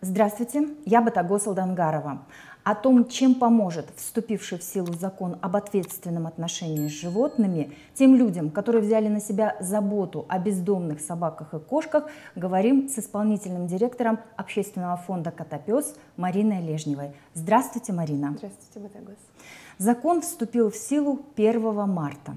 Здравствуйте, я Ботагоз Алдонгарова. О том, чем поможет вступивший в силу закон об ответственном отношении с животными тем людям, которые взяли на себя заботу о бездомных собаках и кошках, говорим с исполнительным директором общественного фонда «Котопес» Мариной Лежневой. Здравствуйте, Марина. Здравствуйте, Ботагоз. Закон вступил в силу 1 марта.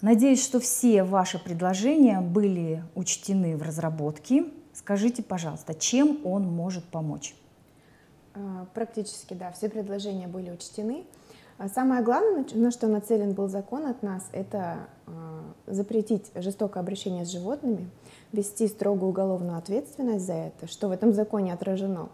Надеюсь, что все ваши предложения были учтены в разработке. Скажите, пожалуйста, чем он может помочь? Практически, да, все предложения были учтены. Самое главное, на что нацелен был закон от нас, это запретить жестокое обращение с животными, ввести строгую уголовную ответственность за это, что в этом законе отражено,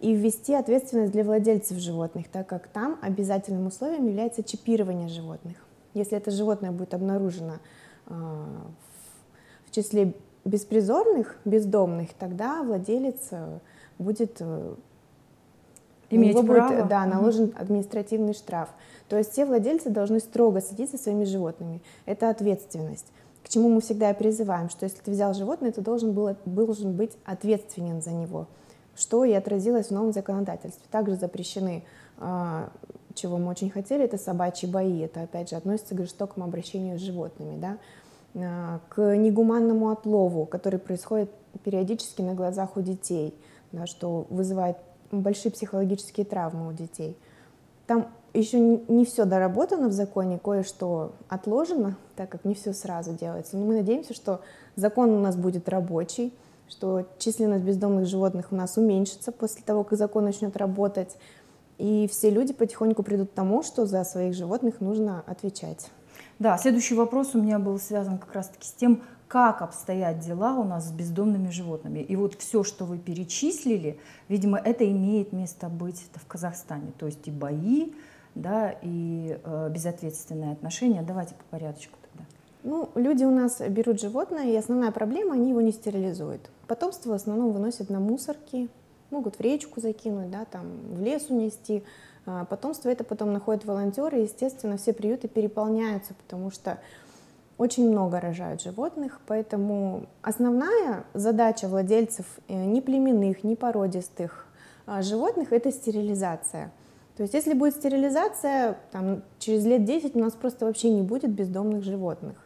и ввести ответственность для владельцев животных, так как там обязательным условием является чипирование животных. Если это животное будет обнаружено в числе беспризорных, бездомных, тогда владелец будет иметь право. Будет, да, наложен административный штраф. То есть все владельцы должны строго следить за своими животными. Это ответственность. К чему мы всегда призываем, что если ты взял животное, ты должен быть ответственен за него, что и отразилось в новом законодательстве. Также запрещены, чего мы очень хотели, это собачьи бои. Это, опять же, относится к жестокому обращению с животными, да? К негуманному отлову, который происходит периодически на глазах у детей, да, что вызывает большие психологические травмы у детей. Там еще не все доработано в законе, кое-что отложено, так как не все сразу делается. Но мы надеемся, что закон у нас будет рабочий, что численность бездомных животных у нас уменьшится после того, как закон начнет работать, и все люди потихоньку придут к тому, что за своих животных нужно отвечать. Да, следующий вопрос у меня был связан как раз-таки с тем, как обстоят дела у нас с бездомными животными. И вот все, что вы перечислили, видимо, это имеет место быть в Казахстане. То есть и бои, да, и безответственное отношение. Давайте по порядочку тогда. Ну, люди у нас берут животное, и основная проблема, они его не стерилизуют. Потомство в основном выносят на мусорки, могут в речку закинуть, да, там, в лес унести. Потомство это потом находят волонтеры, и, естественно, все приюты переполняются, потому что очень много рожают животных, поэтому основная задача владельцев неплеменных, непородистых животных – это стерилизация. То есть если будет стерилизация, там, через лет 10 у нас просто вообще не будет бездомных животных.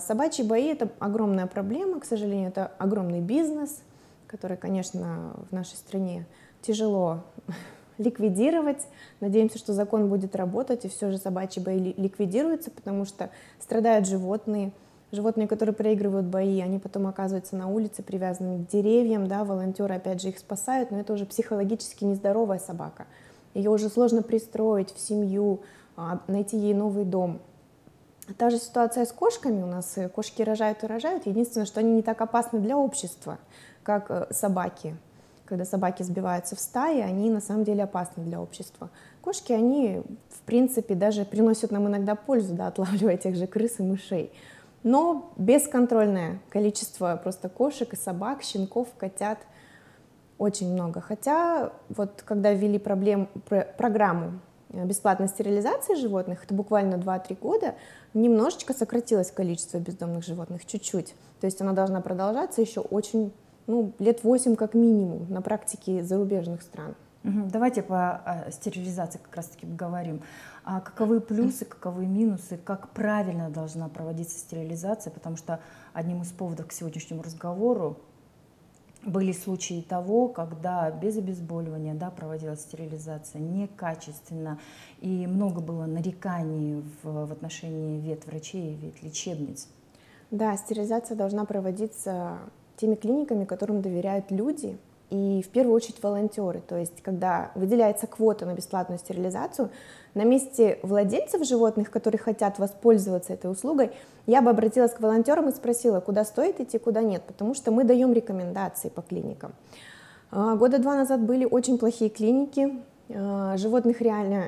Собачьи бои – это огромная проблема, к сожалению, это огромный бизнес, который, конечно, в нашей стране тяжело ликвидировать. Надеемся, что закон будет работать, и все же собачьи бои ликвидируются, потому что страдают животные. Животные, которые проигрывают бои, они потом оказываются на улице, привязанными к деревьям, да, волонтеры, опять же, их спасают, но это уже психологически нездоровая собака. Ее уже сложно пристроить в семью, найти ей новый дом. Та же ситуация с кошками. У нас кошки рожают и рожают. Единственное, что они не так опасны для общества, как собаки. Когда собаки сбиваются в стаи, они на самом деле опасны для общества. Кошки, они, в принципе, даже приносят нам иногда пользу, да, отлавливая тех же крыс и мышей. Но бесконтрольное количество просто кошек и собак, щенков, котят очень много. Хотя вот когда ввели программу бесплатной стерилизации животных, это буквально 2-3 года, немножечко сократилось количество бездомных животных, чуть-чуть. То есть она должна продолжаться еще очень, ну, лет 8 как минимум на практике зарубежных стран. Давайте по стерилизации как раз-таки поговорим. Каковы плюсы, каковы минусы, как правильно должна проводиться стерилизация, потому что одним из поводов к сегодняшнему разговору были случаи того, когда без обезболивания, да, проводилась стерилизация некачественно, и много было нареканий в отношении ветврачей и ветлечебниц. Да, стерилизация должна проводиться теми клиниками, которым доверяют люди, и в первую очередь волонтеры. То есть когда выделяется квота на бесплатную стерилизацию, на месте владельцев животных, которые хотят воспользоваться этой услугой, я бы обратилась к волонтерам и спросила, куда стоит идти, куда нет, потому что мы даем рекомендации по клиникам. Года 2 назад были очень плохие клиники, животных реально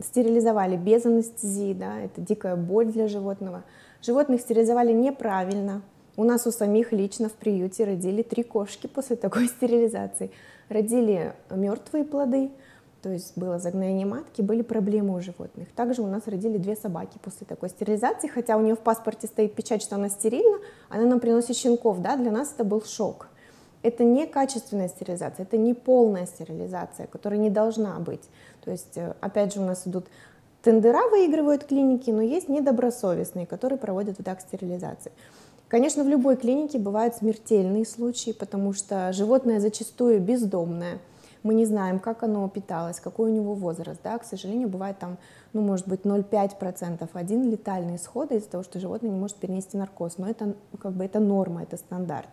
стерилизовали без анестезии, да, это дикая боль для животного. Животных стерилизовали неправильно. У нас у самих лично в приюте родили 3 кошки после такой стерилизации. Родили мертвые плоды, то есть было загноение матки, были проблемы у животных. Также у нас родили две собаки после такой стерилизации, хотя у нее в паспорте стоит печать, что она стерильна, она нам приносит щенков, да, для нас это был шок. Это не качественная стерилизация, это не полная стерилизация, которая не должна быть. То есть, опять же, у нас идут тендера, выигрывают клиники, но есть недобросовестные, которые проводят вот так стерилизации. Конечно, в любой клинике бывают смертельные случаи, потому что животное зачастую бездомное. Мы не знаем, как оно питалось, какой у него возраст. Да? К сожалению, бывает там, ну, может быть, 0,5%, один летальный исход из-за того, что животное не может перенести наркоз. Но это, как бы, это норма, это стандарт.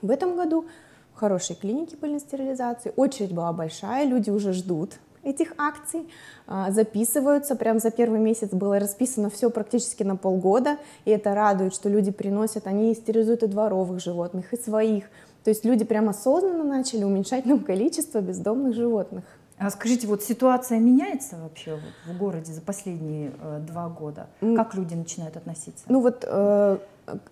В этом году хорошие клиники были на стерилизации, очередь была большая, люди уже ждут этих акций, записываются, прям за первый месяц было расписано все практически на полгода, и это радует, что люди приносят, они стерилизуют и дворовых животных, и своих, то есть люди прям осознанно начали уменьшать нам количество бездомных животных. А скажите, вот ситуация меняется вообще в городе за последние 2 года? Как люди начинают относиться? Ну вот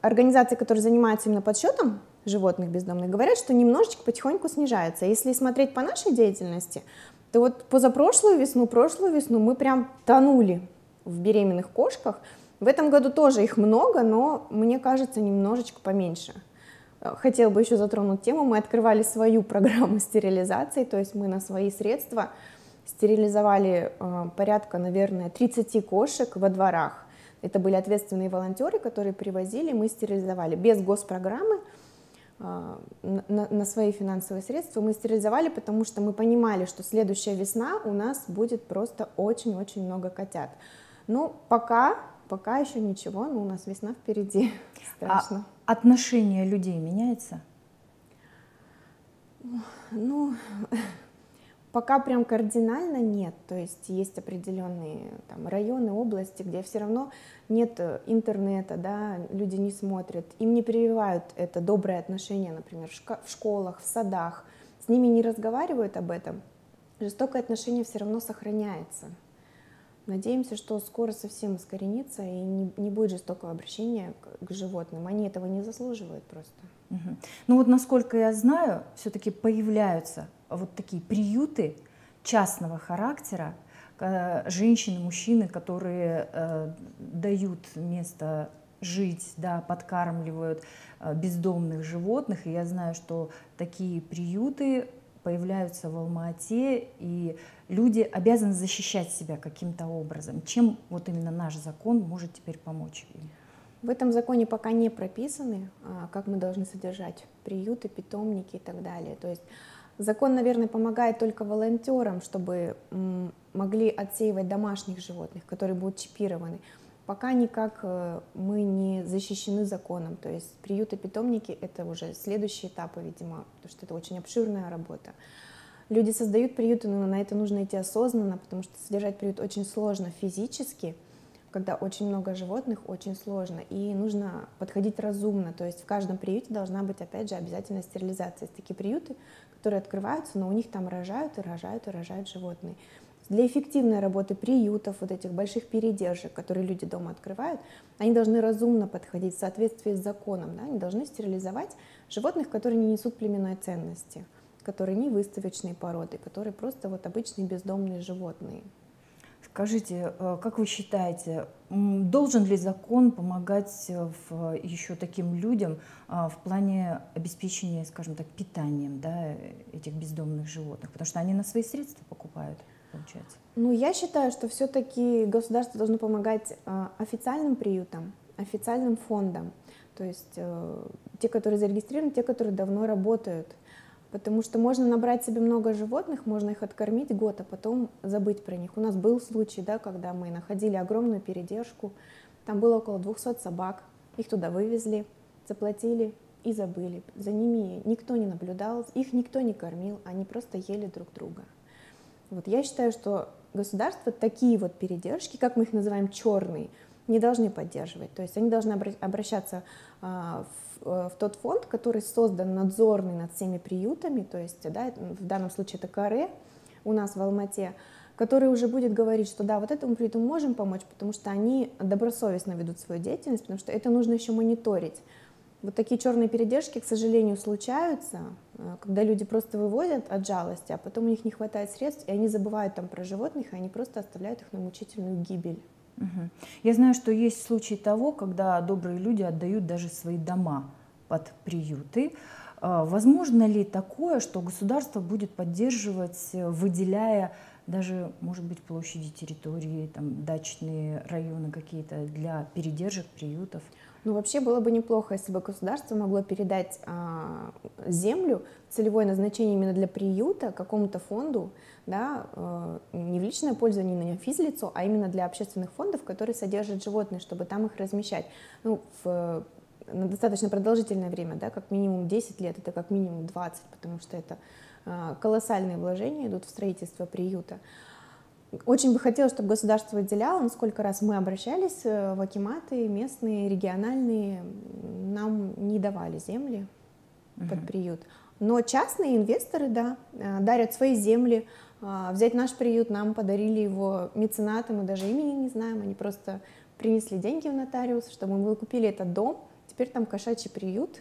организации, которые занимаются именно подсчетом животных бездомных, говорят, что немножечко потихоньку снижается. Если смотреть по нашей деятельности, то вот прошлую весну мы прям тонули в беременных кошках. В этом году тоже их много, но, мне кажется, немножечко поменьше. Хотела бы еще затронуть тему. Мы открывали свою программу стерилизации, то есть мы на свои средства стерилизовали порядка, наверное, 30 кошек во дворах. Это были ответственные волонтеры, которые привозили, мы стерилизовали без госпрограммы. На свои финансовые средства мы стерилизовали, потому что мы понимали, что следующая весна у нас будет просто очень-очень много котят. Ну, пока еще ничего, но у нас весна впереди. Страшно. А отношение людей меняется? Ну, пока прям кардинально нет. То есть есть определенные там районы, области, где все равно нет интернета, да, люди не смотрят, им не прививают это доброе отношение, например, в школах, в садах, с ними не разговаривают об этом, жестокое отношение все равно сохраняется. Надеемся, что скоро совсем искоренится и не будет жестокого обращения к животным, они этого не заслуживают просто. Угу. Ну вот, насколько я знаю, все-таки появляются вот такие приюты частного характера, женщины, мужчины, которые дают место жить, да, подкармливают бездомных животных. И я знаю, что такие приюты появляются в Алма-Ате, и люди обязаны защищать себя каким-то образом. Чем вот именно наш закон может теперь помочь? В этом законе пока не прописаны, как мы должны содержать приюты, питомники и так далее. То есть закон, наверное, помогает только волонтерам, чтобы могли отсеивать домашних животных, которые будут чипированы. Пока никак мы не защищены законом. То есть приюты, питомники — это уже следующие этапы, видимо, потому что это очень обширная работа. Люди создают приюты, но на это нужно идти осознанно, потому что содержать приют очень сложно физически, когда очень много животных, очень сложно, и нужно подходить разумно, то есть в каждом приюте должна быть, опять же, обязательно стерилизация. Есть такие приюты, которые открываются, но у них там рожают животные. Для эффективной работы приютов, вот этих больших передержек, которые люди дома открывают, они должны разумно подходить в соответствии с законом, да? Они должны стерилизовать животных, которые не несут племенной ценности, которые не выставочные породы, которые просто вот обычные бездомные животные. Скажите, как вы считаете, должен ли закон помогать еще таким людям в плане обеспечения, скажем так, питанием, да, этих бездомных животных? Потому что они на свои средства покупают, получается. Ну, я считаю, что все-таки государство должно помогать официальным приютам, официальным фондам. То есть те, которые зарегистрированы, те, которые давно работают. Потому что можно набрать себе много животных, можно их откормить год, а потом забыть про них. У нас был случай, да, когда мы находили огромную передержку, там было около 200 собак, их туда вывезли, заплатили и забыли. За ними никто не наблюдал, их никто не кормил, они просто ели друг друга. Вот я считаю, что государство такие вот передержки, как мы их называем, черные, не должны поддерживать. То есть они должны обращаться в тот фонд, который создан надзорный над всеми приютами, то есть, да, в данном случае это Каре у нас в Алма-Ате, который уже будет говорить, что да, вот этому приюту можем помочь, потому что они добросовестно ведут свою деятельность, потому что это нужно еще мониторить. Вот такие черные передержки, к сожалению, случаются, когда люди просто вывозят от жалости, а потом у них не хватает средств, и они забывают там про животных, и они просто оставляют их на мучительную гибель. Угу. Я знаю, что есть случаи того, когда добрые люди отдают даже свои дома под приюты. Возможно ли такое, что государство будет поддерживать, выделяя даже, может быть, площади территории, там, дачные районы какие-то для передержек, приютов? Ну, вообще было бы неплохо, если бы государство могло передать землю, целевое назначение именно для приюта, какому-то фонду, да, не в личное пользование, не на физлицо, а именно для общественных фондов, которые содержат животные, чтобы там их размещать. Ну, на достаточно продолжительное время, да, как минимум 10 лет, это как минимум 20, потому что это колоссальные вложения идут в строительство приюта. Очень бы хотелось, чтобы государство выделяло, но сколько раз мы обращались в акиматы, местные, региональные, нам не давали земли под приют. Но частные инвесторы, да, дарят свои земли. Взять наш приют, нам подарили его меценаты, мы даже имени не знаем, они просто принесли деньги в нотариус, чтобы мы купили этот дом, теперь там кошачий приют.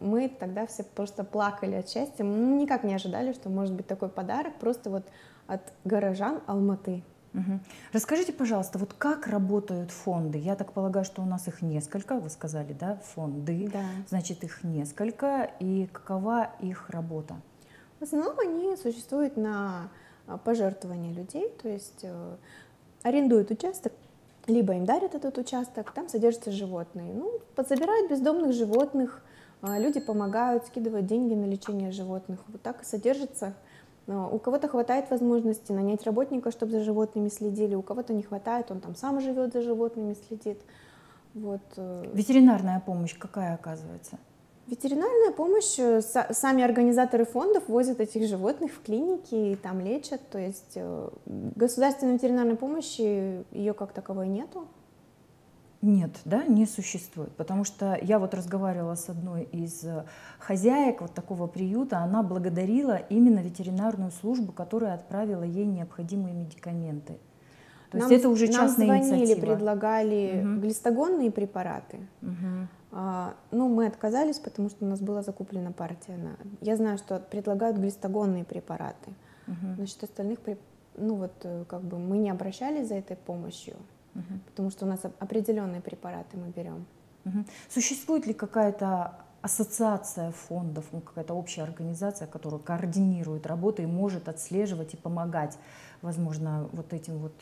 Мы тогда все просто плакали от счастья, мы никак не ожидали, что может быть такой подарок, просто вот от горожан Алматы. Угу. Расскажите, пожалуйста, вот как работают фонды? Я так полагаю, что у нас их несколько, вы сказали, да, фонды, да. Значит, их несколько, и какова их работа? В основном они существуют на пожертвования людей, то есть арендуют участок, либо им дарят этот участок, там содержатся животные, ну, подсобирают бездомных животных, люди помогают, скидывают деньги на лечение животных, вот так и содержится. У кого-то хватает возможности нанять работника, чтобы за животными следили, у кого-то не хватает, он там сам живет за животными, следит. Вот. Ветеринарная помощь какая оказывается? Ветеринарная помощь, сами организаторы фондов возят этих животных в клиники и там лечат, то есть государственной ветеринарной помощи ее как таковой нету. Нет, да, не существует, потому что я вот разговаривала с одной из хозяек вот такого приюта, она благодарила именно ветеринарную службу, которая отправила ей необходимые медикаменты. То есть это уже частная инициатива. Нам звонили, предлагали глистогонные препараты, но мы отказались, потому что у нас была закуплена партия. Я знаю, что предлагают глистогонные препараты, значит, остальных, ну вот как бы мы не обращались за этой помощью. Потому что у нас определенные препараты мы берем. Существует ли какая-то ассоциация фондов, ну, какая-то общая организация, которая координирует работу и может отслеживать и помогать, возможно, вот этим вот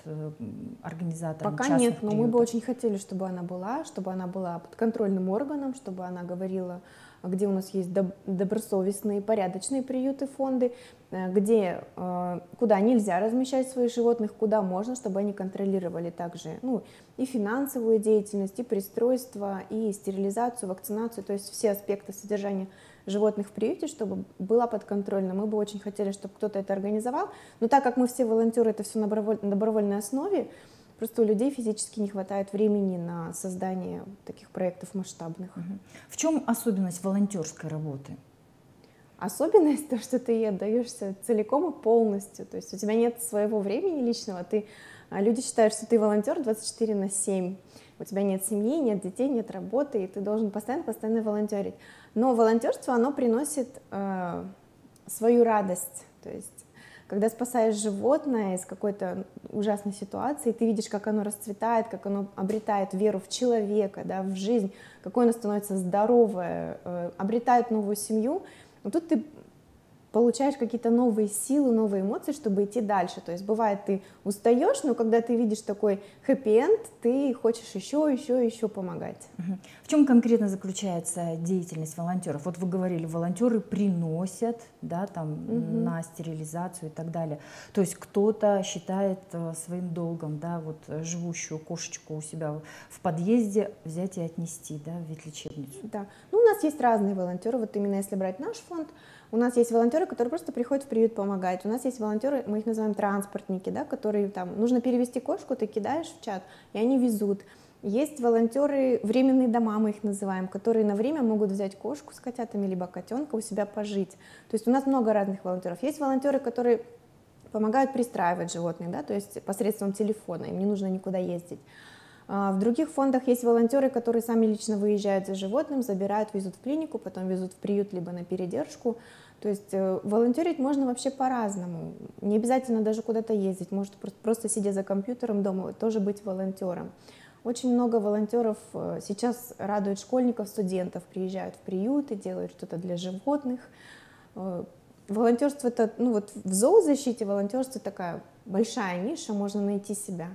организаторам? Пока нет, но мы бы очень хотели, чтобы она была подконтрольным органом, чтобы она говорила, где у нас есть добросовестные, порядочные приюты, фонды, где, куда нельзя размещать своих животных, куда можно, чтобы они контролировали также, ну, и финансовую деятельность, и пристройство, и стерилизацию, вакцинацию, то есть все аспекты содержания животных в приюте, чтобы была подконтрольна. Мы бы очень хотели, чтобы кто-то это организовал, но так как мы все волонтеры, это все на добровольной основе, просто у людей физически не хватает времени на создание таких проектов масштабных. В чем особенность волонтерской работы? Особенность то, что ты ей отдаешься целиком и полностью. То есть у тебя нет своего времени личного. Люди считают, что ты волонтер 24/7. У тебя нет семьи, нет детей, нет работы, и ты должен постоянно волонтерить. Но волонтерство, оно приносит свою радость. То есть когда спасаешь животное из какой-то ужасной ситуации, ты видишь, как оно расцветает, как оно обретает веру в человека, да, в жизнь, какое оно становится здоровое, обретает новую семью. Но тут ты получаешь какие-то новые силы, новые эмоции, чтобы идти дальше. То есть бывает, ты устаешь, но когда ты видишь такой хэппи-энд, ты хочешь еще помогать. В чем конкретно заключается деятельность волонтеров? Вот вы говорили, волонтеры приносят, да, там, на стерилизацию и так далее. То есть кто-то считает своим долгом, да, вот живущую кошечку у себя в подъезде взять и отнести, да, в ветлечебницу. Да. Ну, у нас есть разные волонтеры. Вот именно если брать наш фонд, у нас есть волонтеры, которые просто приходят в приют помогать. У нас есть волонтеры, мы их называем транспортники, да, которые там, нужно перевести кошку, ты кидаешь в чат, и они везут. Есть волонтеры, временные дома мы их называем, которые на время могут взять кошку с котятами, либо котенка у себя пожить. То есть у нас много разных волонтеров. Есть волонтеры, которые помогают пристраивать животных, да, то есть посредством телефона, им не нужно никуда ездить. В других фондах есть волонтеры, которые сами лично выезжают за животным, забирают, везут в клинику, потом везут в приют, либо на передержку. То есть волонтерить можно вообще по-разному. Не обязательно даже куда-то ездить, может просто сидя за компьютером дома тоже быть волонтером. Очень много волонтеров сейчас радует школьников, студентов, приезжают в приюты, делают что-то для животных. Волонтерство это, ну вот в зоозащите волонтерство такая большая ниша, можно найти себя.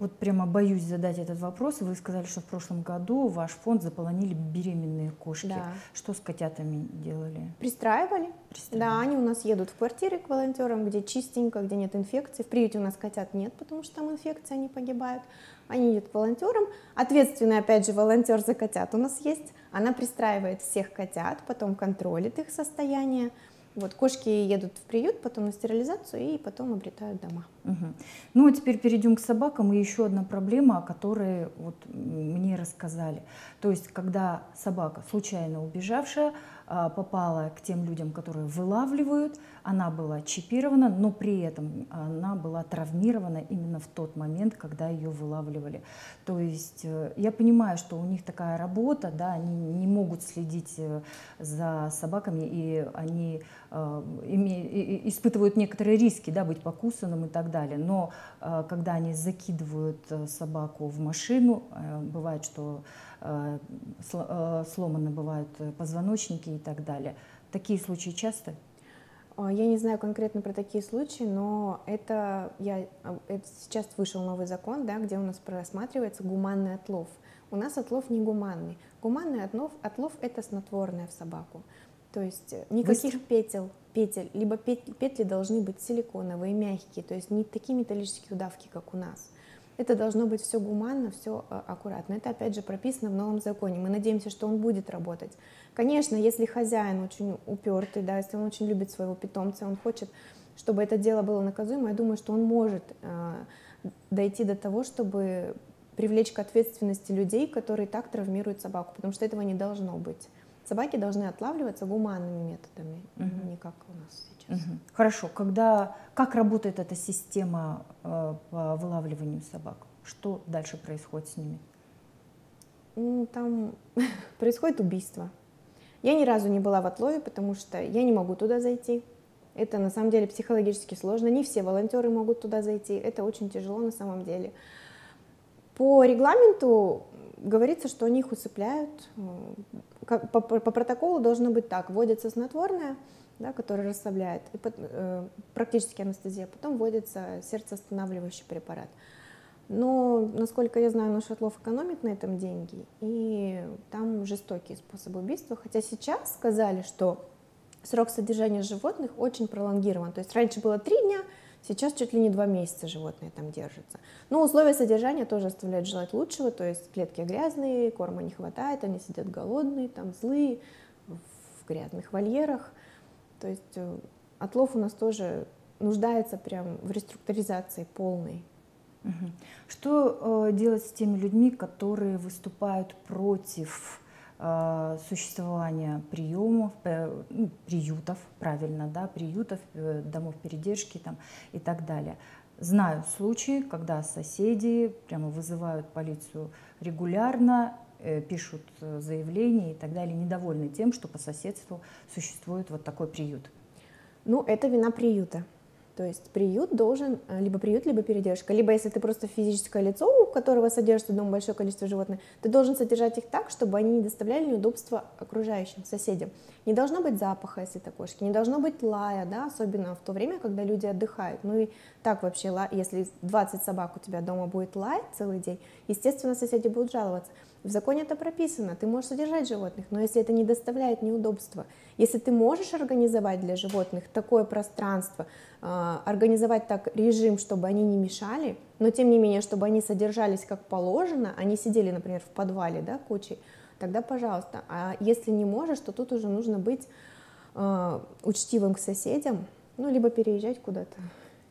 Вот прямо боюсь задать этот вопрос. Вы сказали, что в прошлом году ваш фонд заполонили беременные кошки. Да. Что с котятами делали? Пристраивали. Да, они у нас едут в квартиры к волонтерам, где чистенько, где нет инфекции. В приюте у нас котят нет, потому что там инфекция, они погибают. Они едут к волонтерам. Ответственный, опять же, волонтер за котят у нас есть. Она пристраивает всех котят, потом контролит их состояние. Вот кошки едут в приют, потом на стерилизацию и потом обретают дома. Угу. Ну а теперь перейдем к собакам. И еще одна проблема, о которой вот мне рассказали. То есть, когда собака, случайно убежавшая, попала к тем людям, которые вылавливают, она была чипирована, но при этом она была травмирована именно в тот момент, когда ее вылавливали. То есть я понимаю, что у них такая работа, да, они не могут следить за собаками, и они испытывают некоторые риски, да, быть покусанным и так далее. Но когда они закидывают собаку в машину, бывает, что сломаны бывают позвоночники и так далее. Такие случаи часто? Я не знаю конкретно про такие случаи, но это сейчас вышел новый закон, да, где у нас просматривается гуманный отлов. У нас отлов не гуманный. Гуманный отлов – это снотворное в собаку. То есть никаких петель, либо петли должны быть силиконовые, мягкие, то есть не такие металлические удавки, как у нас. Это должно быть все гуманно, все аккуратно. Это, опять же, прописано в новом законе. Мы надеемся, что он будет работать. Конечно, если хозяин очень упертый, да, если он очень любит своего питомца, он хочет, чтобы это дело было наказуемо, я думаю, что он может дойти до того, чтобы привлечь к ответственности людей, которые так травмируют собаку, потому что этого не должно быть. Собаки должны отлавливаться гуманными методами, не как у нас сейчас. Хорошо. Как работает эта система по вылавливанию собак? Что дальше происходит с ними? Ну, там происходит убийство. Я ни разу не была в отлове, потому что я не могу туда зайти. Это на самом деле психологически сложно. Не все волонтеры могут туда зайти. Это очень тяжело на самом деле. По регламенту говорится, что они их усыпляют. По протоколу должно быть так. Вводится снотворное, да, которое расслабляет, и практически анестезия. Потом вводится сердцеостанавливающий препарат. Но, насколько я знаю, наш отлов экономит на этом деньги. И там жестокие способы убийства. Хотя сейчас сказали, что срок содержания животных очень пролонгирован. То есть раньше было 3 дня, сейчас чуть ли не 2 месяца животные там держатся. Но условия содержания тоже оставляют желать лучшего, то есть клетки грязные, корма не хватает, они сидят голодные, там злые, в грязных вольерах. То есть отлов у нас тоже нуждается прям в реструктуризации полной. Что делать с теми людьми, которые выступают против существования приютов, домов передержки там, и так далее. Знаю случаи, когда соседи прямо вызывают полицию регулярно, пишут заявления и так далее, недовольны тем, что по соседству существует вот такой приют. Ну, это вина приюта. То есть приют должен, либо приют, либо передержка. Либо если ты просто физическое лицо, у которого содержится дома большое количество животных, ты должен содержать их так, чтобы они не доставляли неудобства окружающим, соседям. Не должно быть запаха, если это кошки, не должно быть лая, да, особенно в то время, когда люди отдыхают. Ну и так вообще, если 20 собак у тебя дома будет лаять целый день, естественно, соседи будут жаловаться. В законе это прописано, ты можешь содержать животных, но если это не доставляет неудобства, если ты можешь организовать для животных такое пространство, организовать так режим, чтобы они не мешали, но тем не менее, чтобы они содержались как положено, они сидели, например, в подвале, да, кучей, тогда пожалуйста. А если не можешь, то тут уже нужно быть учтивым к соседям, ну, либо переезжать куда-то,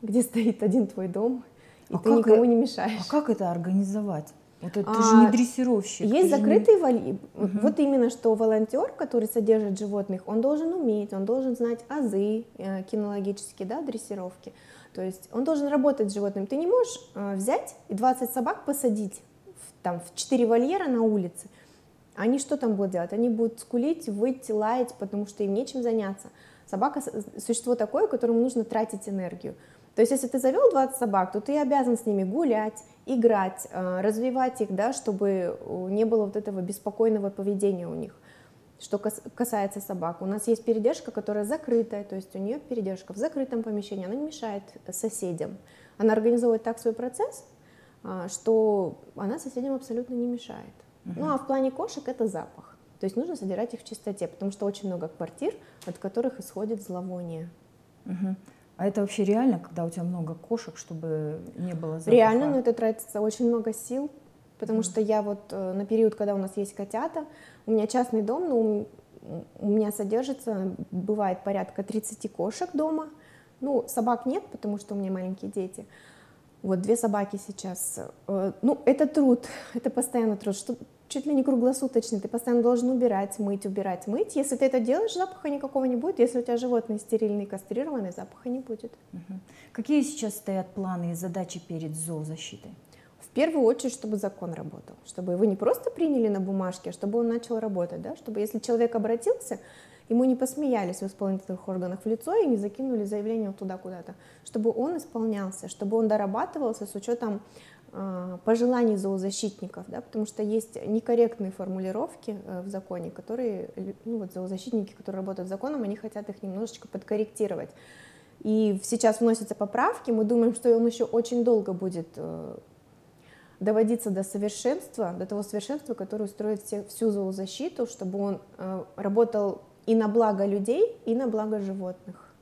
где стоит один твой дом, и ты никому не мешаешь. А как это организовать? Вот это же не дрессировщик. Есть закрытые вольеры. Вот именно что волонтер, который содержит животных, он должен уметь, он должен знать азы кинологические, да, дрессировки. То есть он должен работать с животным. Ты не можешь взять и 20 собак посадить там в 4 вольера на улице, они что там будут делать? Они будут скулить, выть, лаять, потому что им нечем заняться. Собака – существо такое, которому нужно тратить энергию. То есть, если ты завел 20 собак, то ты обязан с ними гулять, играть, развивать их, да, чтобы не было вот этого беспокойного поведения у них. Что касается собак, у нас есть передержка, которая закрытая, то есть у нее передержка в закрытом помещении, она не мешает соседям. Она организовывает так свой процесс, что она соседям абсолютно не мешает. Ну а в плане кошек это запах, то есть нужно содержать их в чистоте, потому что очень много квартир, от которых исходит зловоние. А это вообще реально, когда у тебя много кошек, чтобы не было запаха? Реально, но это тратится очень много сил. Потому что я вот на период, когда у нас есть котята, у меня частный дом, ну, у меня содержится, бывает, порядка 30 кошек дома. Ну, собак нет, потому что у меня маленькие дети. Вот 2 собаки сейчас. Ну, это труд, это постоянно труд, что чуть ли не круглосуточно. Ты постоянно должен убирать, мыть, убирать, мыть. Если ты это делаешь, запаха никакого не будет. Если у тебя животные стерильные, кастрированные, запаха не будет. Какие сейчас стоят планы и задачи перед зоозащитой? В первую очередь, чтобы закон работал, чтобы его не просто приняли на бумажке, а чтобы он начал работать, да? Чтобы если человек обратился, ему не посмеялись в исполнительных органах в лицо и не закинули заявление туда куда-то, чтобы он исполнялся, чтобы он дорабатывался с учетом пожеланий зоозащитников, да? Потому что есть некорректные формулировки в законе, которые, ну, вот, зоозащитники, которые работают с законом, они хотят их немножечко подкорректировать. И сейчас вносятся поправки, мы думаем, что он еще очень долго будет доводиться до совершенства, до того совершенства, которое устроит всю зоозащиту, чтобы он работал и на благо людей, и на благо животных.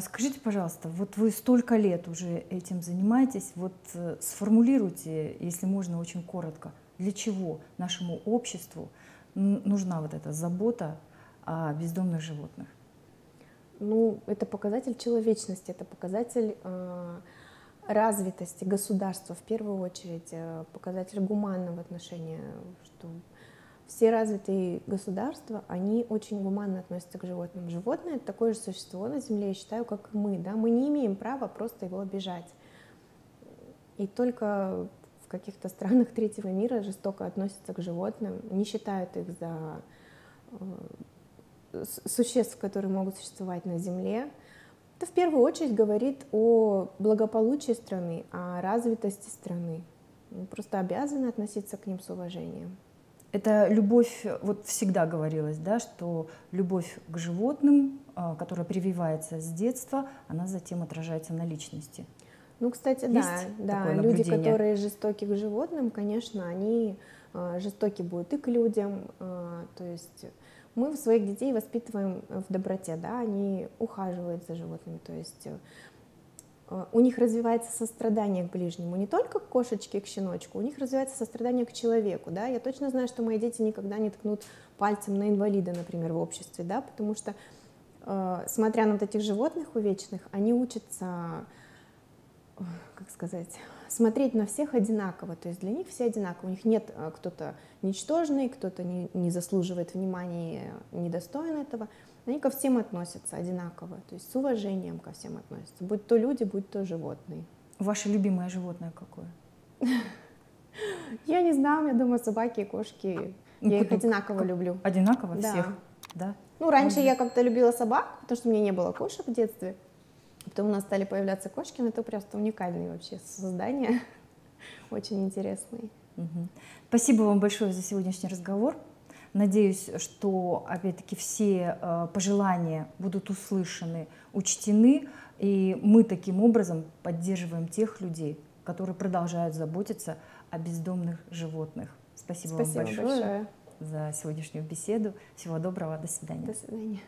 Скажите, пожалуйста, вот вы столько лет уже этим занимаетесь, вот сформулируйте, если можно, очень коротко, для чего нашему обществу нужна вот эта забота о бездомных животных? Ну, это показатель человечности, это показатель развитости государства, в первую очередь, показатель гуманного отношения, что все развитые государства, они очень гуманно относятся к животным. Животное — это такое же существо на Земле, я считаю, как мы, да, мы не имеем права просто его обижать. И только в каких-то странах третьего мира жестоко относятся к животным, не считают их за существ, которые могут существовать на Земле. Это в первую очередь говорит о благополучии страны, о развитости страны. Мы просто обязаны относиться к ним с уважением. Это любовь, вот всегда говорилось, да, что любовь к животным, которая прививается с детства, она затем отражается на личности. Ну, кстати, да, люди, которые жестоки к животным, конечно, они жестоки будут и к людям, то есть мы своих детей воспитываем в доброте, да, они ухаживают за животными, то есть у них развивается сострадание к ближнему, не только к кошечке, к щеночку, у них развивается сострадание к человеку, да, я точно знаю, что мои дети никогда не ткнут пальцем на инвалида, например, в обществе, да, потому что, смотря на вот этих животных увечных, они учатся, как сказать, смотреть на всех одинаково, то есть для них все одинаково, у них нет кто-то ничтожный, кто-то не заслуживает внимания, недостоин этого, они ко всем относятся одинаково, то есть с уважением ко всем относятся, будь то люди, будь то животные. Ваше любимое животное какое? Я не знаю, я думаю, собаки и кошки, я их одинаково люблю. Одинаково всех? Да. Ну, раньше я как-то любила собак, потому что у меня не было кошек в детстве. Потом у нас стали появляться кошки, но это просто уникальные вообще создания, очень интересные. Спасибо вам большое за сегодняшний разговор. Надеюсь, что, опять-таки, все пожелания будут услышаны, учтены, и мы таким образом поддерживаем тех людей, которые продолжают заботиться о бездомных животных. Спасибо вам большое за сегодняшнюю беседу. Всего доброго, до свидания. До свидания.